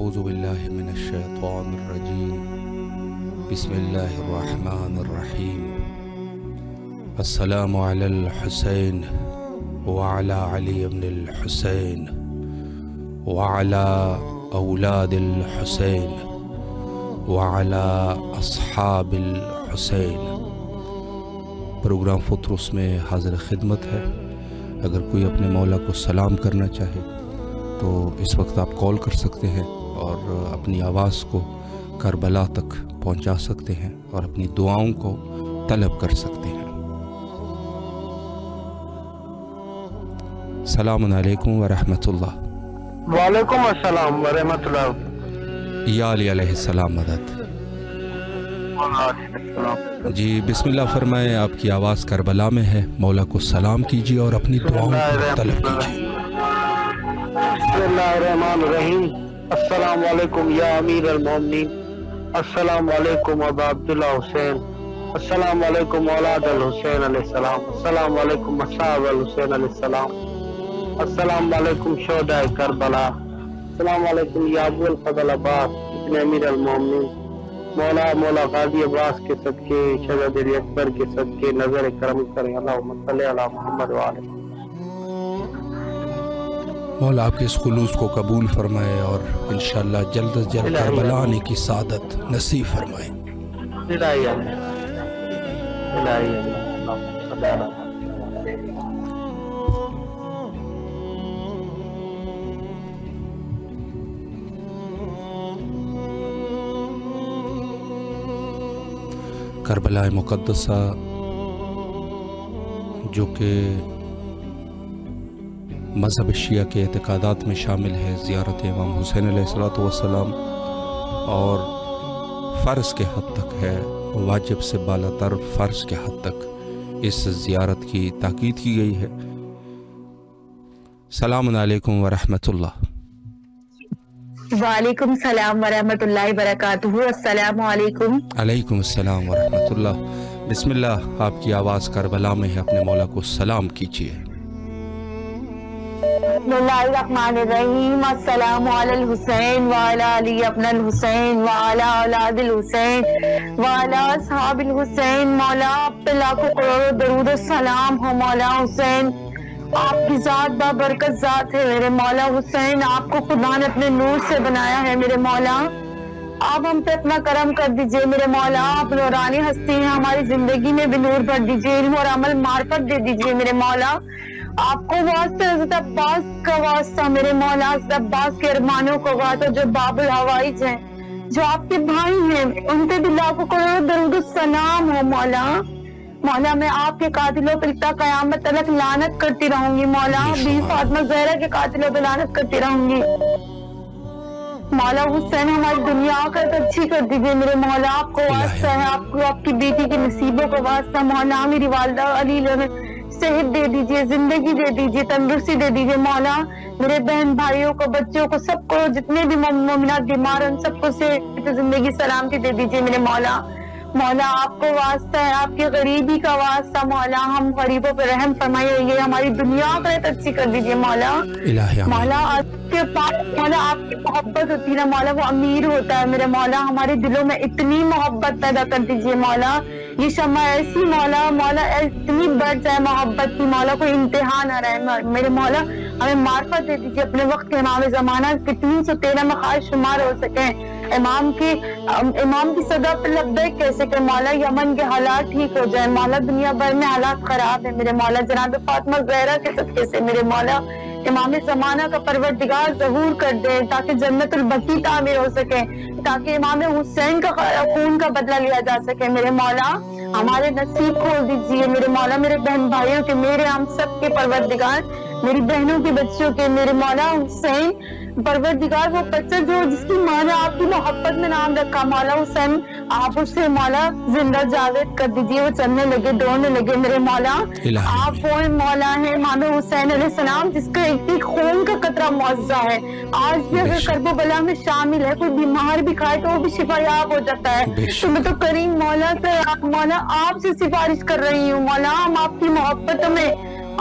अऊज़ुबिल्लाहि मिनश्शैतानिर्रजीम बिस्मिल्लाहिर्रहमानिर्रहीम अस्सलामु अलल हुसैन व अला अली इब्निल हुसैन व अला औलादिल हुसैन व अला अस्हाबिल हुसैन। प्रोग्राम फुतरुस में हाजिर खिदमत है। अगर कोई अपने मौला को सलाम करना चाहे तो इस वक्त आप कॉल कर सकते हैं और अपनी आवाज़ को करबला तक पहुंचा सकते हैं और अपनी दुआओं को तलब कर सकते हैं। सलाम अलैकुम व रहमतुल्लाह। वालेकुम अस्सलाम व रहमतुल्लाह। या अली अलैहिस्सलाम मदद। जी बिस्मिल्लाह फरमाएं। आपकी आवाज़ करबला में है। मौला को सलाम कीजिए और अपनी दुआओं को तलब कीजिए। बिस्मिल्लाहिर्रहमानिर्रहीम। अस्सलाम वालेकुम या अमीरल मोमिनीन। अस्सलाम वालेकुम अबा अब्दुल्लाह हुसैन। अस्सलाम वालेकुम औलाद अल हुसैन अलैहिस्सलाम। अस्सलाम वालेकुम अस्हाब अल हुसैन अलैहिस्सलाम। अस्सलाम वालेकुम शोदाए करबला। अस्सलाम वालेकुम या अबुल फजल अब्बास इब्न अमीरल मोमिनीन। मौला गाजी अब्बास के सदके, शहजादे अकबर के सदके नजर करम करें। अल्लाहुम्मा सल्ली अला मुहम्मद व आलि। मौला आपके इस खुलूस को कबूल फरमाए और इंशाअल्लाह जल्द अज जल्द करबला आने की सादत नसीब फरमाए। करबला मुकद्दसा जो कि मज़हब शिया के एतकादात में शामिल है, ज़ियारत इमाम हुसैन अलैहिस्सलाम और फ़र्ज़ के हद तक है, वाजिब से बालातर फ़र्ज़ के हद तक इस ज़ियारत की ताकीद की गई है। सलाम अलैकुम व रहमतुल्लाह। वालेकुम सलाम व रहमतुल्लाहि व बरकातहू। अस्सलाम वालेकुम। अलैकुम सलाम व रहमतुल्लाह। बिस्मिल्लाह आपकी आवाज़ करबला में है। अपने मौला को सलाम कीजिए। बिस्मिल्लाहिर्रहमानिर्रहीम। अस्सलाम अलल हुसैन व अला अली इब्निल हुसैन व अला औलादिल हुसैन व अला अस्हाबिल हुसैन। मौला पे लाखों करोड़ों दरूद और सलाम हो मौला हुसैन। आपकी ज़ात बाबरकत ज़ात है मेरे मौला हुसैन। आपको खुदा ने अपने नूर से बनाया है मेरे मौला। आप हम पे अपना करम कर दीजिए मेरे मौला। आप नूरानी हस्ती हैं, हमारी जिंदगी में भी नूर भर दीजिए, इल्म और अमल मार्फत दे दीजिए मेरे मौला। आपको वास्ता हज़रत अब्बास का वास्ता मेरे मौला, हज़रत अब्बास के अरमानों को वास्ता जो बाबुल हवाइज हैं, जो आपके भाई हैं, उन पे भी लाखों करोड़ों दरूद और सलाम हो मौला। मौला मैं आपके कातिलों पे क़यामत तक लानत करती रहूंगी मौला। बीवी फातिमा ज़हरा के कातिलों पे लानत करती रहूंगी मौला हुसैन। हमारी दुनिया का अच्छी कर दीजिए मेरे मौला। आपको वास्ता है, आपको आपकी बेटी के नसीबों का वास्ता मौला। मेरी वालदा अली सेहत दे दीजिए, जिंदगी दे दीजिए, तंदुरुस्ती दे दीजिए मौला। मेरे बहन भाइयों को, बच्चों को, सबको, जितने भी मोमिनात बीमार हैं, सबको सेहत जिंदगी सलामती दे दीजिए मेरे मौला। मौला आपको वास्ता है, आपके गरीबी का वास्ता मौला। हम गरीबों पर रहम फरमाइए, हमारी दुनिया आखिरत अच्छी कर दीजिए मौला। मौला आपके पास मौला आपकी मोहब्बत होती है ना मौला, वो अमीर होता है मेरे मौला। हमारे दिलों में इतनी मोहब्बत पैदा कर दीजिए मौला। ये शमा ऐसी मौला मौला इतनी बढ़ जाए मोहब्बत की मौला, कोई इंतहा ना रहे मेरे मौला। हमें मार्फत दे दीजिए अपने वक्त के इमाम जमाना के 313 में खास शुमार हो सके। इमाम की सदा पर लब्बैक कह सके मौला। यमन के हालात ठीक हो जाए मौला। दुनिया भर में हालात खराब है मेरे मौला। जनाब फातिमा ज़हरा के सदके से मेरे मौला इमाम जमाना का परवरदिगार ज़हूर कर दे, ताकि जन्नतुल बकी तामीर हो सके, ताकि इमाम हुसैन का खून का बदला लिया जा सके मेरे मौला। हमारे नसीब खोल दीजिए मेरे मौला, मेरे बहन भाइयों के, मेरे हम सब के परवरदिगार, मेरी बहनों के बच्चों के मेरे मौला। हुसैन परवरदिगार वो बच्चा जो जिसकी माँ ने आपकी मोहब्बत में नाम रखा मौला। हुसैन आप उससे मौला जिंदा जावेद कर दीजिए। वो चलने लगे, दौड़ने लगे मेरे मौला। आप वो मौला है इमाम हुसैन अलैहिस्सलाम, जिसका एक एक खून का कतरा मुआवजा है। आज भी अगर करबला में शामिल है, कोई बीमार भी खाए तो वो भी शिफायाब हो जाता है। तो मैं तो करीम मौला से मौला आपसे सिफारिश कर रही हूँ मौला। हम आपकी मोहब्बत में,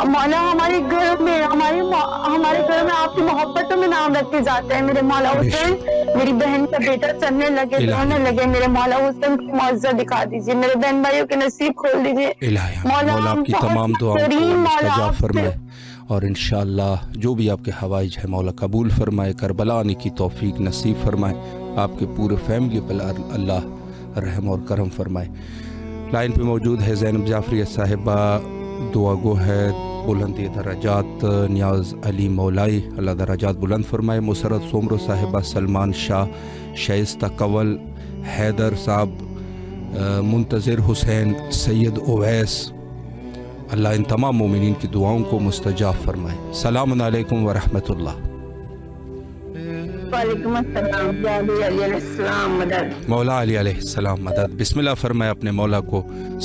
मौला हमारे घर में हमारे घर में आपकी मोहब्बतों में नाम रखे जाते हैं। मेरे मौला हुसैन, मेरी बहन का बेटा चलने लगे, रोने लगे। मेरे मौला हुसैन की मौजज़ा दिखा दीजिए, मेरे बहन भाइयों के नसीब खोल दीजिए। मौला आपकी तमाम दुआओं फरमाए और इंशाअल्लाह जो भी आपके हवाइज है मौला कबूल फरमाए, करबला आने की तौफीक नसीब फरमाए, आपके पूरे फैमिली पर अल्लाह रहम और करम फरमाए। लाइन पे मौजूद है ज़ैनब जाफरी साहिबा, दुआ गो है, बुलंद दराजात नियाज़ अली मौलाई, अल्लाह दराजात बुलंद फरमाए। मुसरत सोमरो साहिबा, सलमान शाह, शाइस्ता कंवल, हैदर साहब, मुंतज़िर हुसैन, सैयद ओवैस, अल्लाह इन तमाम मोमिनीन की दुआओं को मुस्तजाब फरमाए। सलाम अलैकुम व रहमतुल्लाह। वालेकुम अस्सलाम। मदद मौला अली अलैहिस्सलाम मदद। बिस्मिल्लाह फरमाए, अपने मौला को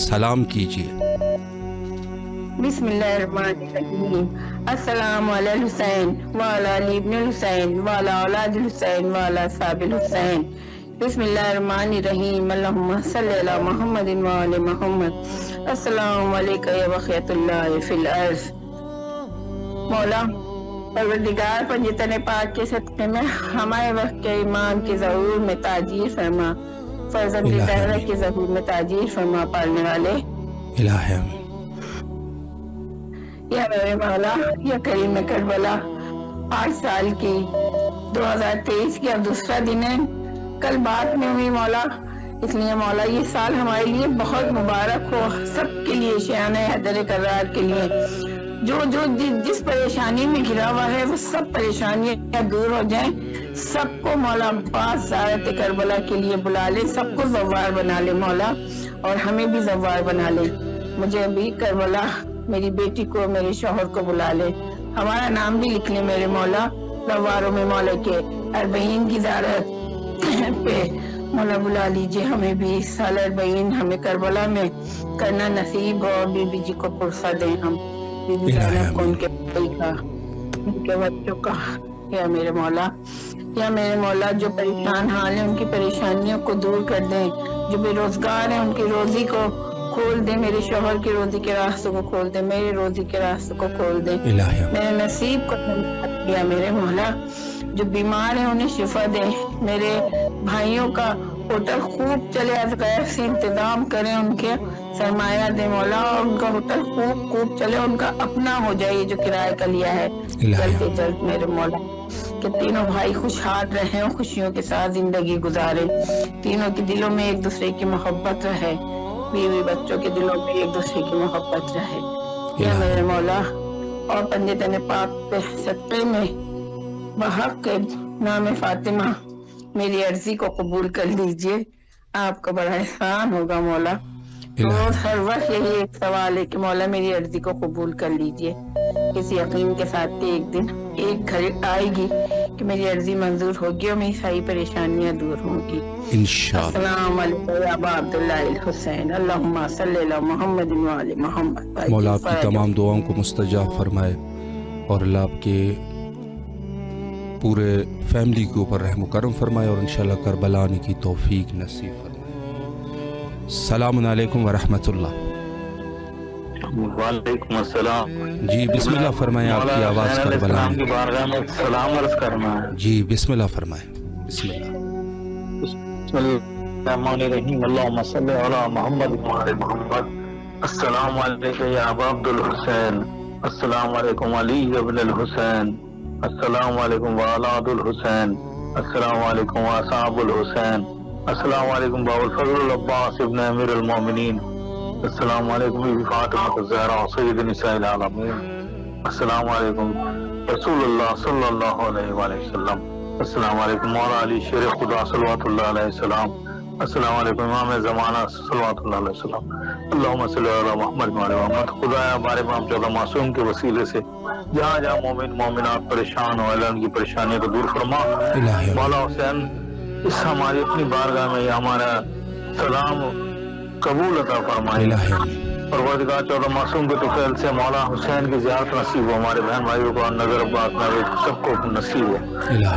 सलाम कीजिए। बिस्मिल्लाहिर्रहमानिर्रहीम। अस्सलाम वाला हुसैन वाला इब्नुल हुसैन वाला औलाद हुसैन वाला साबिल हुसैन। बिस्मिल्लाहिर्रहमानिर्रहीम। अल्लाहुम्मा सल्ली अला मुहम्मदिन व आले मुहम्मद। अस्सलाम वालेका या बखियतुल्लाह फिल अर्ज। मौला परवरदिगार पंजतन पाक के सदके में हमारे वक्त के इमाम की ज़रूर में ताजीर फरमा, फर्ज़ंद ज़हरा की ज़रूर में ताजीर फरमा। पालने वाले इलाही आमीन। या मेरे मौला या करीम करबला, 8 साल की 2023 की अब दूसरा दिन है, कल बात में हुई मौला, इसलिए मौला ये साल हमारे लिए बहुत मुबारक हो, सबके लिए शान हैदर करार के लिए। जो जिस परेशानी में घिरा हुआ है वो सब परेशानियां दूर हो जाएं, सबको मौला पास ज़ियारत करबला के लिए बुला ले, सबको ज़व्वार बना ले मौला, और हमें भी ज़व्वार बना ले। मुझे अभी करबला, मेरी बेटी को, मेरे शोहर को बुला ले, हमारा नाम भी लिख ले मेरे मौला दरबारों में। मौला के अरबईन की ज़ियारत पे मौला बुला लीजिए हमें भी, इस साल अरबईन हमें करबला में करना नसीब हो। बीबी जी को पुरसा दें हम, बीबी ज़ैनब को, उनके भाई का, उनके बच्चों का। या मेरे मौला या मेरे मौला जो परेशान हाल है उनकी परेशानियों को दूर कर दें, जो बेरोजगार है उनकी रोजी को खोल दे, मेरे शोहर की रोजी के रास्तों को खोल दे, मेरे रोजी के रास्तों को खोल दे, मेरे नसीब को दिया मेरे मौला। जो बीमार है उन्हें शिफा दे, मेरे भाइयों का होटल खूब चले, अजगैब से इंतजाम करें, उनके सरमाया दे मौला, और उनका होटल खूब चले, उनका अपना हो जाए ये जो किराए का लिया है, जल्द से जल्द मेरे मौला। कि तीनों भाई खुशहाल रहे, खुशियों के साथ जिंदगी गुजारे, तीनों के दिलों में एक दूसरे की मोहब्बत रहे, बीवी बच्चों के दिलों में एक दूसरे की मोहब्बत रहे। या मेरे मौला और पंजतन पाक के सत्ते में बहक के नाम फातिमा मेरी अर्जी को कबूल कर लीजिए, आपका बड़ा एहसान होगा मौला। रोज हर वक्त यही एक सवाल है कि मौला मेरी अर्जी को कबूल कर लीजिए, इस यकीन के साथ कि एक दिन एक घड़ी आएगी कि मेरी अर्जी मंजूर होगी और मेरी सारी परेशानियां दूर होंगी इंशाअल्लाह। अस्सलाम वालेकुम या अब्दुल्लाह अल हुसैन। अल्लाहुम्मा सल्ली अला मुहम्मद व आले मुहम्मद। मौला आपकी तमाम दुआओं को मुस्तजाब फरमाए और अल्लाह आपके पूरे फैमिली के ऊपर रहम करम फरमाए और इंशाअल्लाह करबला आने की तौफीक नसीब फरमाए। सलाम अलैकुम व रहमतुल्लाह। वालेकुम अस्सलाम। जी बिस्मिल्लाह फरमाएं, आपकी आवाज़ करबला की बारगाह में सलाम अर्ज़ करना है। जी बिस्मिल्लाह फरमाएं। अल्लाहुम्मा सल्ली अला मुहम्मद व आले मुहम्मद। अस्सलाम वालेकुम या अबा अब्दुल हुसैन। अस्सलाम वालेकुम अली इब्न अल हुसैन। अस्सलाम वालेकुम व औलादुल हुसैन। अस्सलाम वालेकुम व असहाबुल हुसैन। अस्सलाम वालेकुम बाबुल फजल अब्बास इब्न अमीरुल मोमिनीन। अस्सलाम वालेकुम फातिमा ज़हरा सय्यदुन निसाइल आलमीन। अस्सलाम वालेकुम रसूलुल्लाह सल्लल्लाहु अलैहि वसल्लम। अस्सलाम वालेकुम मौला अली शेर खुदा सल्लल्लाहु अलैहि वसल्लम। अस्सलाम वालेकुम इमाम ज़माना सल्लल्लाहु अलैहि वसल्लम। अल्लाहुम्मा सल्ली अला मुहम्मद व आले मुहम्मद। खुदाया बारे इमाम चौदह मासूम के वसीले से जहाँ जहाँ मोमिन मोमिनात परेशान हो अल्लाह उनकी परेशानियों को दूर फरमा। मौला हुसैन इस हमारी अपनी बारगाह में हमारा सलाम कबूल अता फरमाए। परवरदिगार चौदह मासूम के तुफैल से मौला हुसैन की ज़ियारत नसीब हो, हमारे बहन भाइयों को नजर बात नवेद सबको नसीब हो।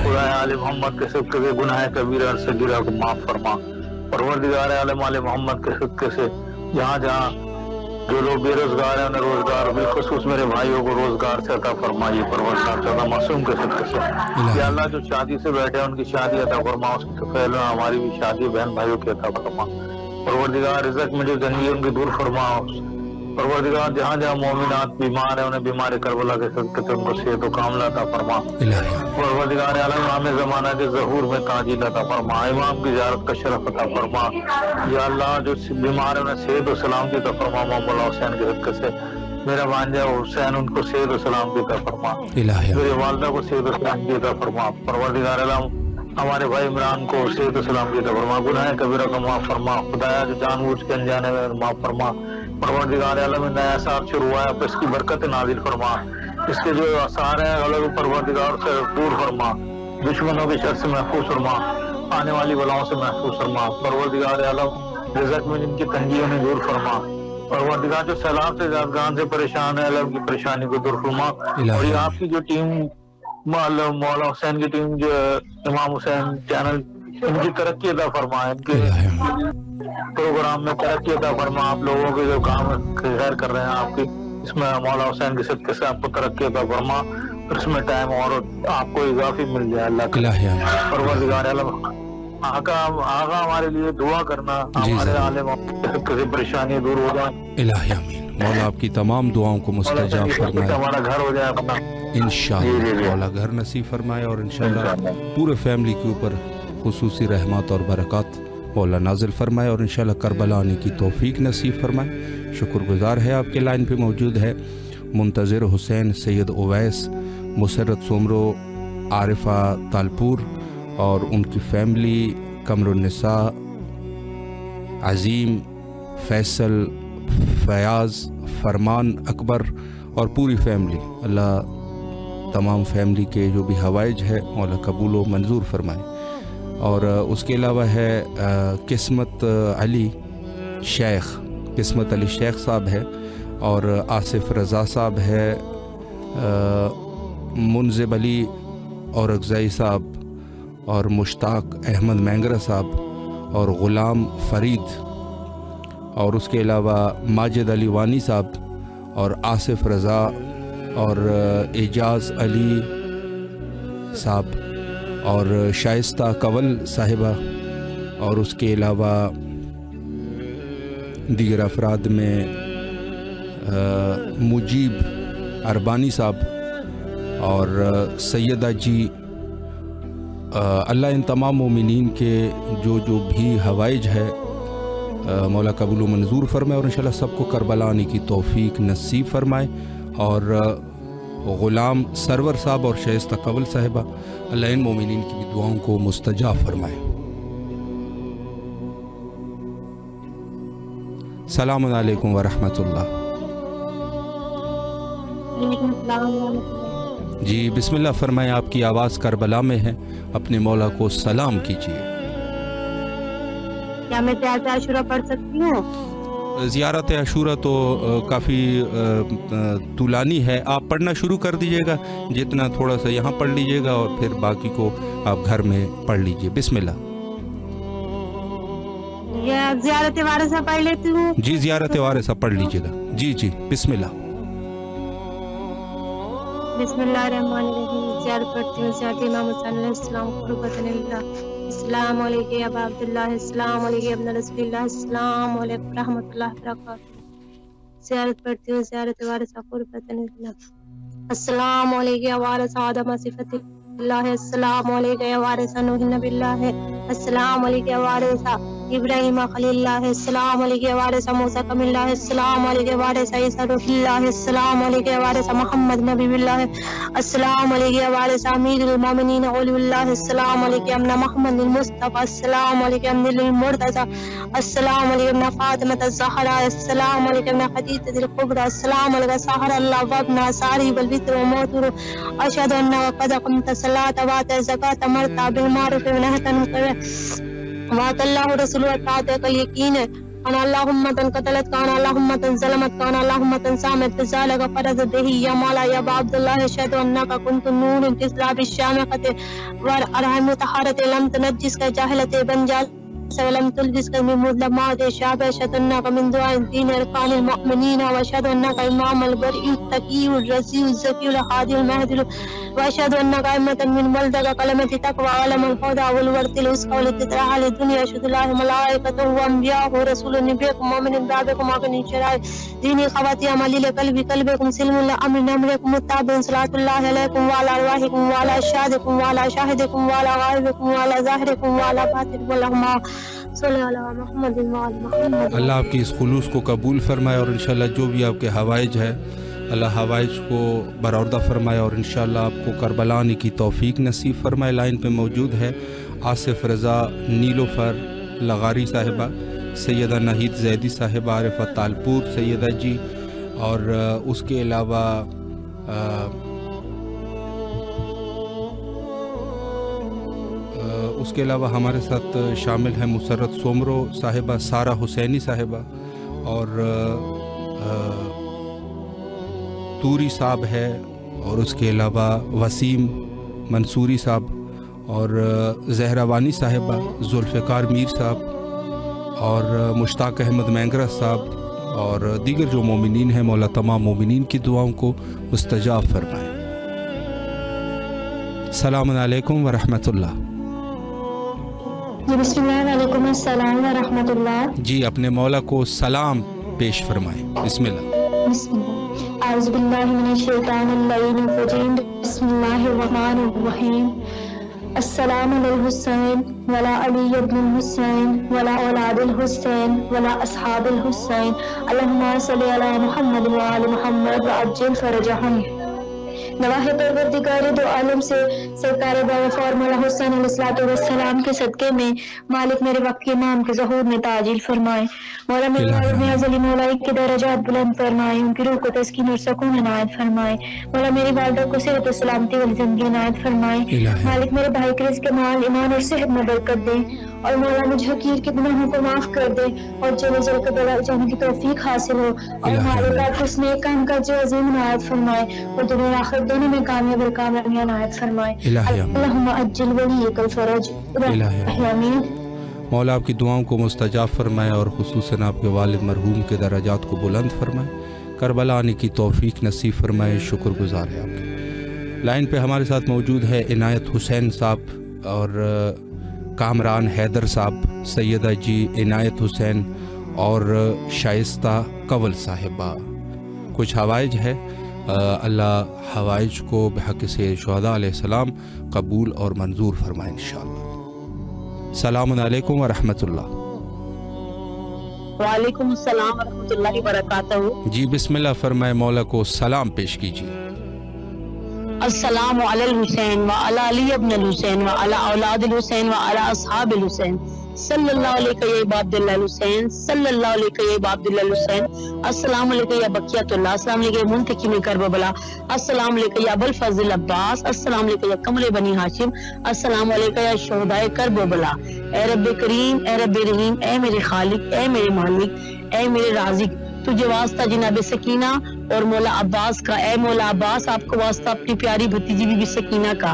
खुदा आले मोहम्मद के सदके से गुनाह कबीरा और सगीरा को माफ फरमा। परवरदिगार आले मोहम्मद के सदके से जहाँ जहाँ जो लोग बेरोजगार हैं उन्हें रोजगार, बिलखसूस मेरे भाइयों को रोजगार से अता फरमाइए, परवरदिगार सदा मासूम के सदके से। या अल्लाह जो शादी से बैठे हैं उनकी शादी अता फरमा, उसके फैल हमारी भी शादी बहन भाइयों की अता फरमा। परवरदिगार रिज़्क़ में जो तंगी है उनकी दूर फरमा। परवरदिगार जहाँ जहाँ मोमिनात बीमार है उन्हें बीमार करबला के सदके से उनको सेहत व कामला अता फरमा। परवरदिगार आलम इमाम ज़माना के ज़हूर में ताजील अता फरमा, इमाम की ज़ियारत का शरफ अता फरमा। या अल्लाह जो बीमार है उन्हें सेहत व सलामती अता फरमा। मौला हुसैन के सदके से मेरा वांझा हुसैन उनको सेहत व सलामती अता फरमा, मेरी वालदा को सेहत व सलामती अता फरमा। परवरदिगार आलम हमारे भाई इमरान को सेहत सलाम की फरमा, गुनाह कबीरा का माफ फरमा, खुदाया जो जानबूझ के अनजाने में माफ फरमा। परवरदिगार आलम नया साल शुरू हुआ है तो इसकी बरकत नाजिल फरमा, इसके जो आसार है गलत परवरदिगार से दूर फरमा, दुश्मनों के शर से महफूज फरमा, आने वाली बलाओं से महफूज फरमा। परवरदिगार आलम रिज़्क़ में जिनकी तंगी उन्हें दूर फरमा। परवरदिगार जो सैलाब से ज़ादगान से परेशान है अल्लाह की परेशानी को दूर फरमा। और ये आपकी जो टीम मौला हुसैन की टीम जो इमाम हुसैन चैनल, इनकी तरक्की अदा फरमा, इनके प्रोग्राम में तरक्की अदा फरमा। आप लोगों के जो काम खैर कर रहे हैं आपकी, इसमें मौला हुसैन के सदके से आपको तरक्की अदा फरमा, इसमें टाइम और आपको इजाफी मिल जाए अल्लाह के। आका हमारे लिए दुआ करना, हमारे आलिम की परेशानी दूर हो जाए। इलाही आमीन। मौला आपकी तमाम दुआओं को मुस्तजाब फरमाए, हमारा घर हो जाए अपना इंशाअल्लाह, मौला घर नसीब फरमाए और इंशाअल्लाह पूरे फैमिली के ऊपर खुसूसी रहमत और बरकत मौला नाजिल फरमाए और इंशाअल्लाह करबला आने की तौफीक नसीब फरमाए। शुक्रगुजार है आपके लाइन पे मौजूद है मुंतज़िर हुसैन, सैयद ओवैस, मुसरत सोमरो, आरिफा तालपुर और उनकी फैमिली, कमरुन्निसा, अजीम, फैसल, फयाज़, फरमान, अकबर और पूरी फैमिली। अल्लाह तमाम फैमिली के जो भी हवाइज है मौला कबूल व मंजूर फरमाए। और उसके अलावा है किस्मत अली शेख साहब है और आसिफ रज़ा साहब है, मुनज़िब अली और अगज़ई साहब और मुश्ताक अहमद मैंगरा साहब और ग़ुलाम फ़रीद और उसके अलावा माजिद अली वानी साहब और आसिफ रज़ा और एजाज़ अली साहब और शाइस्ता कंवल साहिबा और उसके अलावा दीगर अफराद में मुजीब अरबानी साहब और सैयदा जी। अल्लाह इन तमाम मोमिनीन के जो जो भी हवाइज है मौला कबूल मंजूर फरमाए और इंशाल्लाह सबको करबला आने की तौफीक नसीब फरमाए। और ग़ुलाम सरवर साहब और शाइस्ता कंवल साहिबा अल्लाह इन मोमिनीन की भी दुआओं को मुस्तजाब फरमाए। सलाम अलैकुम व रहमतुल्लाह। जी बिस्मिल्लाह फरमाएं, आपकी आवाज़ करबला में है, अपने मौला को सलाम कीजिए। क्या मैं ज़ियारत आशूरा पढ़ सकती हूँ? ज़ियारत आशूरा तो काफ़ी तुलानी है, आप पढ़ना शुरू कर दीजिएगा, जितना थोड़ा सा यहाँ पढ़ लीजिएगा और फिर बाकी को आप घर में पढ़ लीजिए। बिस्मिल्लाह। ज़ियारत वारिसा पढ़ लेती हूँ? जी ज़ियारत वारिसा पढ़ लीजिएगा। जी जी बिस्मिल्लाह। बिस्मिल्लाहिर्रहमानिर्रहीम। ज़ियारत पढ़ती हूँ ज़ियारत इमाम हुसैन अलैहि सलाम। अस्सलाम वालेकुम अब अब्दुल्लाह, अस्सलाम वालेकुम अब रसूलुल्लाह, अस्सलाम वालेकुम रहमतुल्लाह वबरकातुहू। ज़ियारत पढ़ती हूँ ज़ियारत वारिसा कुर्बतनिल्लाह। अस्सलाम वालेकुम अब वारिसा आदम सिफतिल्लाह, अस्सलाम वालेकुम अब वारिसा नूह नबील्लाह, अस्सलाम वालेकुम अब वारिसा इब्राहिम खलील्लाह, अस्सलाम वालेकुम अब वारिसा मूसा कमील्लाह, अस्सलाम वालेकुम अब वारिसा ईसा रूहुल्लाह, अस्सलाम वालेकुम अब वारिसा मोहम्मद नबील्लाह, अस्सलाम वालेकुम अब वारिसा अमीरुल मोमिनीन औलियाल्लाह, अस्सलाम वालेकुम अब मोहम्मदुल मुस्तफा, अस्सलाम वालेकुम अब मुर्तज़ा, अस्सलाम वालेकुम अब फातिमा ज़हरा, अस्सलाम वालेकुम अब खदीजतुल कुबरा, अस्सलाम वालेकुम सहर अल्लाह वबना सारी बल वित्र मोतुर अशहदु अन्ना वक़द क़मत सलात व आत ज़कात मरता बिमारूफ व नहतन वात अल्लाह रसूल का यकीन है। अल्लाहुम्मतन कतलत कान, अल्लाहुम्मतन ज़लमत कान, अल्लाहुम्मतन सामत फ़ज़ाल का फ़रज़ देही या मौला या अब्दुल्लाह शद अन्ना का कुंत नूर तिस्लाब शामत वर अरहम तहारत लम तनजिस का जाहलत बन जाल سلام تلبس قيم المظلمات الشعب أشهد أنك من دعاء الدين إرفان المؤمنين وأشهد أنك إمام البرئي التقي الرزي الزكي الهادي المهدي وأشهد أنك أئمة من بلدك كلمة تقوى علم الهدى والورد الوسطى والاتضاح للدنيا أشهد الله ملائكته وأنبياؤه ورسوله نبيكم ومن بعدكم ومن شرائع ديني خواتي عملي لقلبي قلبكم سلم لأمر أمركم متابع صلاة الله عليكم وعلى أرواحكم وعلى أشهادكم وعلى شاهدكم وعلى غائبكم وعلى ظاهركم وعلى باطنكم اللهم अल्लाह आपकी इस खुलूस को कबूल फरमाए और इंशाल्लाह जो भी आपके हवाइज है अल्लाह हवाइज को बरआवदा फरमाए और इंशाल्लाह आपको करबला आने की तौफीक नसीब फरमाए। लाइन पे मौजूद है आसिफ रज़ा नीलोफर लगारी साहिबा, सैयदा नाहिद जैदी साहिबा, आरिफा तालपुर सैयदा जी और उसके अलावा हमारे साथ शामिल हैं मुसरत सोमरो साहिबा, सारा हुसैनी साहिबा और तूरी साहब है और उसके अलावा वसीम मंसूरी साहब और जहरावानी साहिबा, जुल्फ़िकार मीर साहब और मुश्ताक अहमद मैंगरा साहब और दीगर जो मोमिनीन हैं मौला तमाम मोमिनीन की दुआओं को मुस्तजाब फरमाएँ। सलाम अलैकुम व रहमतुल्लाह। जी अपने मौला को सलाम पेश फरमाएं। बिस्मिल्लाह। नवाहे परवरदिगारे दो आलम से सरकार बावफा मौला हुसैन अलैहिस्सलाम के सदक़े में मालिक मेरे वक्त के इमाम के ज़हूर में ताजील फरमाए। मौला मेरे वालिद अज़ली मौलाई के दरजात बुलंद फरमाए, उनकी रूह को तस्कीन और सुकून इनायत फरमाए। मौला मेरी वालिदा को सेहत और सलामती वाली ज़िंदगी इनायत फरमाए। मालिक मेरे भाई के रिज़्क़ माल ईमान और सेहत में बरकत दे और मौला मुझे हकीर के गुनाहों को माफ़ कर दे और जल्द से जल्द जाने की तौफीक हासिल हो और मालिका को उसने काम का जो अज़ीम इनायत फरमाए और दुनिया आखिर दोनों में कामयाब और कामयाब इनायत फरमाए। अल्लाहुम्मा अज्जिल वलीकल फ़रज। मौला आपकी दुआओं को मुस्तजाब फरमाए और खुसूसन आपके वालिद मरहूम के दराजात को बुलंद फरमाए, करबला आने की तौफीक नसीब फरमाए। शुक्रगुजार है आपके। लाइन पे हमारे साथ मौजूद है इनायत हुसैन साहब और कामरान हैदर साहब, सैयदा जी इनायत हुसैन और शाइस्ता कंवल साहिबा। कुछ हवाइज है, अल्लाह हवाइज को बहक से शुहदा अलैहिस्सलाम कबूल और मंजूर फरमाए इंशाअल्लाह। सलाम अलैकुम व रहमतुल्लाह। वालेकुम सलाम व रहमतुल्लाहि व बरकातहू। जी बिस्मिल्लाह फरमाए, मौला को सलाम पेश कीजिए। अस्सलामु अलल हुसैन व अला अली इब्न अल हुसैन व अला औलाद अल हुसैन व अला असहाब अल हुसैन सल्लल्लाहु अलैहि या इबादुल्लाह अल हुसैन सल्लल्लाहु अलैहि या इबादुल्लाह अल हुसैन। अस्सलामु अलैकुम या बकियतुल्लाह, अस्सलामु अलैकुम मुंतकिम करबला, अस्सलामु अलैकुम या अबुल फजल अब्बास, अस्सलामु अलैकुम या कमल बनी हाशिम, अस्सलामु अलैकुम या शहदाए करबला। ए रब करीम ए रब रहीम, ए मेरे खालिक ए मेरे मालिक ए मेरे राज़िक, तुझे वास्ता जनाब सकीना और मौला अब्बास का। ए मौला अब्बास आपको वास्ता अपनी प्यारी भतीजी बीबी सकीना का,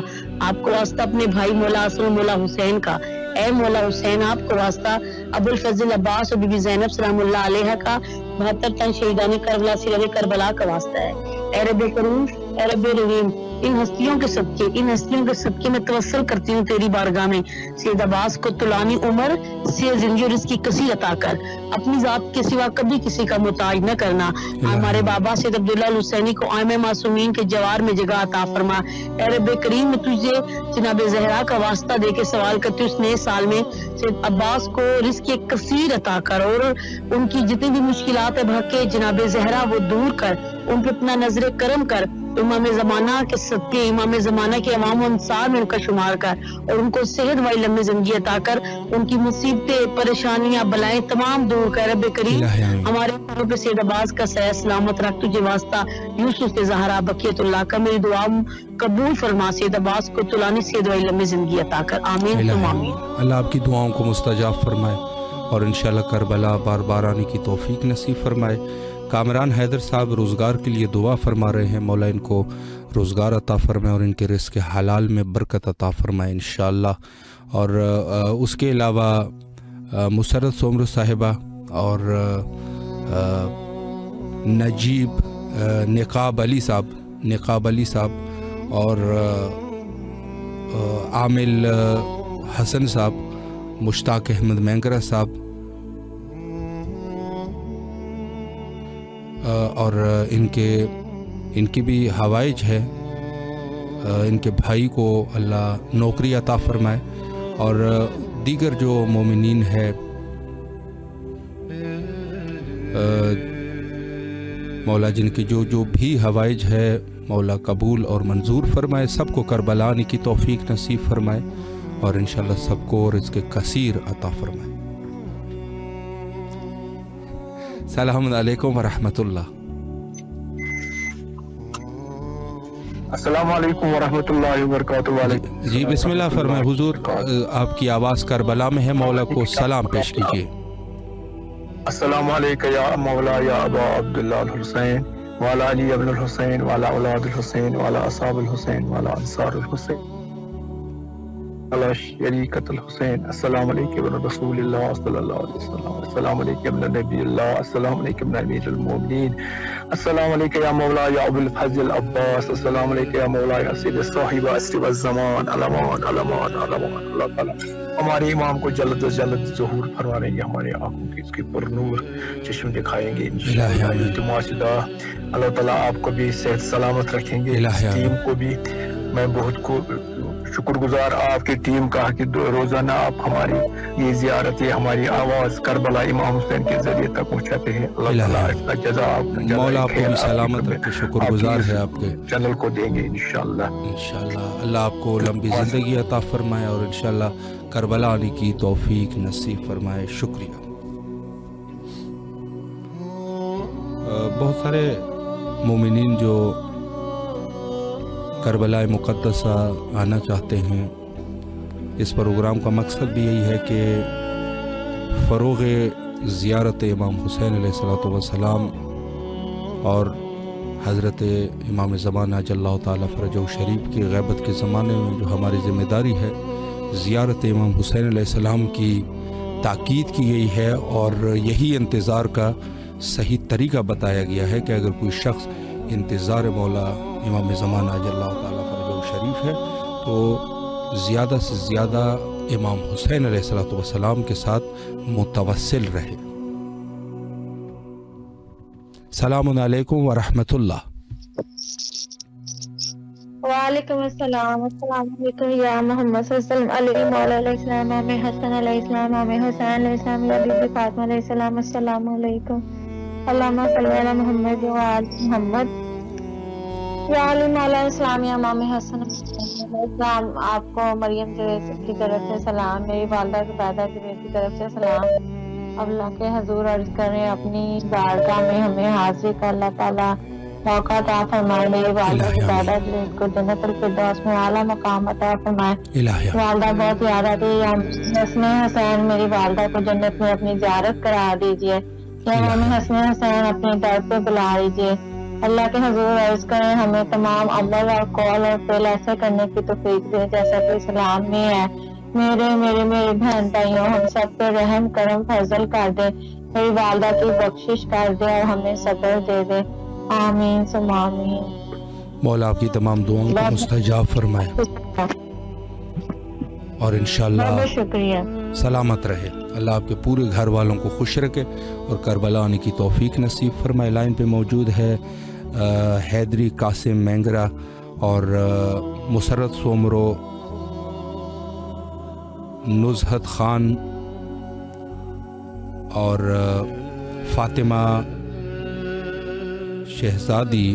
आपको वास्ता अपने भाई मौला असलम मौला हुसैन का। ए मौला हुसैन आपको वास्ता अबुल फजल अब्बास और बीबी ज़ैनब सलामुल्लाह अलैहा का, 72 तन शहीदान करबला सिराज करबला का वास्ता है। ए रब करीम ए रब रहीम, इन हस्तियों के सदके मैं तवस्सुल करती हूँ तेरी बारगाह में। सैयद अब्बास को तुलानी उम्र से जिंदगी और इसकी कसी अता कर, अपनी जात के सिवा कभी किसी का मुताज न करना। हमारे बाबा सैयद अब्दुल्ला हुसैनी को आम मासूमीन के जवार में जगह अता फरमा। ए रब करीम तुझे जनाब जहरा का वास्ता दे के सवाल करती हूँ, इस नए साल में सैयद अब्बास को रिस्क कसीर अता कर और उनकी जितनी भी मुश्किलात है भाके जनाब जहरा वो दूर कर, उन पर अपना नजर करम कर। इमाम जमाना के सदके इमाम जमाना के अवाम अंसार में उनका शुमार कर और उनको सेहत वाली लम्बी जिंदगी अता कर, उनकी मुसीबतें परेशानियां बलाएं तमाम दूर कर। रब करीम हमारे घरों पे सैयद अब्बास का सया सलामत रख, तुझे वास्ता यूसुफ से जहरा बकियतुल्लाह का मेरी दुआ कबूल फरमा। सैयद अब्बास को तुलानी सेहत वाली लम्बी जिंदगी अता कर। आमीन तुम आमीन। अल्लाह आपकी दुआओं को मुस्तजाब फरमाए और इंशाल्लाह करबला बार बार आने की तौफीक नसीब फरमाए। कामरान हैदर साहब रोज़गार के लिए दुआ फरमा रहे हैं, मौला इनको रोज़गार अता फरमाए और इनके रिज़्क़ हलाल में बरकत अता फरमाए इंशाअल्लाह। और उसके अलावा मुसरत सोमर साहिबा और नजीब नक़ाब अली साहब और आमिल हसन साहब, मुश्ताक अहमद मैंगरा साहब और इनकी भी हवाइज है। इनके भाई को अल्लाह नौकरी अता फरमाए और दीगर जो मोमिनीन है, मौला जिनकी जो भी हवाइज है मौला कबूल और मंजूर फरमाए, सबको करबला आने की तौफीक नसीब फरमाए और इंशाल्लाह सबको रिज़्क़ कसीर अता फरमाए। अस्सलामु अलैकुम व रहमतुल्लाह। अस्सलामु अलैकुम व रहमतुल्लाहि व बरकातहू। जी बिस्मिल्लाह फरमाए हुजूर, आपकी आवाज़ करबला में है, मौला को सलाम पेश कीजिए। अस्सलामु अलैका या मौला या अबा अब्दुल्लाह अल हुसैन वाला अली इब्न अल हुसैन वाला औलाद अल हुसैन वाला असहाब अल हुसैन वाला अंसार अल हुसैन वाला शरीकत अल हुसैन। अस्सलामु अलैका या रसूलुल्लाह सल्लल्लाहु अलैहि वसल्लम। अस्सलामु अलैका या नबीयुल्लाह। अस्सलामु अलैका या अमीरुल मोमिनीन। अस्सलामु अलैका या मौला या अबुल फजल अब्बास। अस्सलामु अलैका या मौला या सैयद साहिब अस्र ज़मान अलमान अलमान अलमान। अल्लाह ताला हमारे इमाम को जल्द अज जल्द ज़हूर फरमाएंगे, हमारे आँखों के इसके पुरनूर चश्म दिखाएंगे इंशाअल्लाह। अल्लाह ताला आपको भी सेहत सलामत रखेंगे। टीम को भी मैं बहुत शुक्रगुजार आपकी टीम का कि रोज़ाना आप हमारी ये ज़ियारत हमारी आवाज़ करबला इमाम हुसैन के ज़रिए तक पहुँचाते हैं। शुक्रगुजार है आपके चैनल को देंगे इंशाअल्लाह। अल्लाह आपको लंबी ज़िंदगी अता फरमाए और इंशाअल्लाह करबला आने की तौफीक नसीब फरमाए। शुक्रिया। बहुत सारे मोमिनीन जो करबला मुक़द्दसा आना चाहते हैं, इस प्रोग्राम का मकसद भी यही है कि फ़रोग़ ज़ियारत इमाम हुसैन अलैहिस्सलातु वस्सलाम और हज़रत इमाम ज़माना जल्लल्लाहु ताला फ़रजहु शरीफ की ग़ैबत के ज़माने में जो हमारी ज़िम्मेदारी है, ज़ियारत इमाम हुसैन अलैहिस्सलाम की ताक़ीद की गई है और यही इंतज़ार का सही तरीक़ा बताया गया है कि अगर कोई शख्स इंतज़ार मौला इमाम ज़माना जल्लल्लाहु ताला फ़रजहु शरीफ है तो ज़्यादा से ज़्यादा इमाम हुसैन अलैहिस्सलातु वस्सलाम के साथ मुतवस्सिल रहे। सलामुन अलैकुम व रहमतुल्लाह। वालेकुम अस्सलाम। अस्सलाम वालेकुम या मोहम्मद सल्लल्लाहु अलैहि मौला अलैहिस्सलाम में हसन अलैहिस्सलाम में हुसैन अलैहिस्सलाम या बीबी फातिमा अलैहिस्सलाम। अस्सलाम वालेकुम। अल्लाहुम्मा सल्ली अला मुहम्मद व आल मुहम्मद। आपको मरियम की तरफ से सलाम, मेरी वालदा के दादा की तरफ से सलाम। अल्लाह के हजूर अर्ज करें अपनी बारगाह में हमें हाजिर का अल्लाह ताला मौका अता फरमाए। मेरी वालदा के दादा को जन्नतुल फिरदौस में आला मकाम अता फरमाए। वालदा बहुत याद आती है हुसैन, मेरी वालदा को जन्नत में अपनी ज़ियारत करा दीजिए। हसन हुसैन अपने दर पे बुला लीजिए। अल्लाह के हजूर अर्ज करें हमें तमाम अमल और कॉल और फेल ऐसे करने की तौफीक दें जैसा कि इस्लाम में है। मेरे बहन भाइयों हम सब पे रहम करम फजल कर दे, मेरी वालदा की बख्शिश कर दे और हमें सब्र दे दे। आमीन सुम आमीन। मौला आपकी तमाम दुआओं को मुस्तजाब फरमाए और इंशाल्लाह शुक्रिया सलामत रहे। अल्लाह आपके पूरे घर वालों को खुश रखे और करबला आने की तौफीक नसीब फरमाए। लाइन पे मौजूद है हैदरी कासिम मैंगरा और मुसरत सोमरो, नुजहत ख़ान और फ़ातिमा शहज़ादी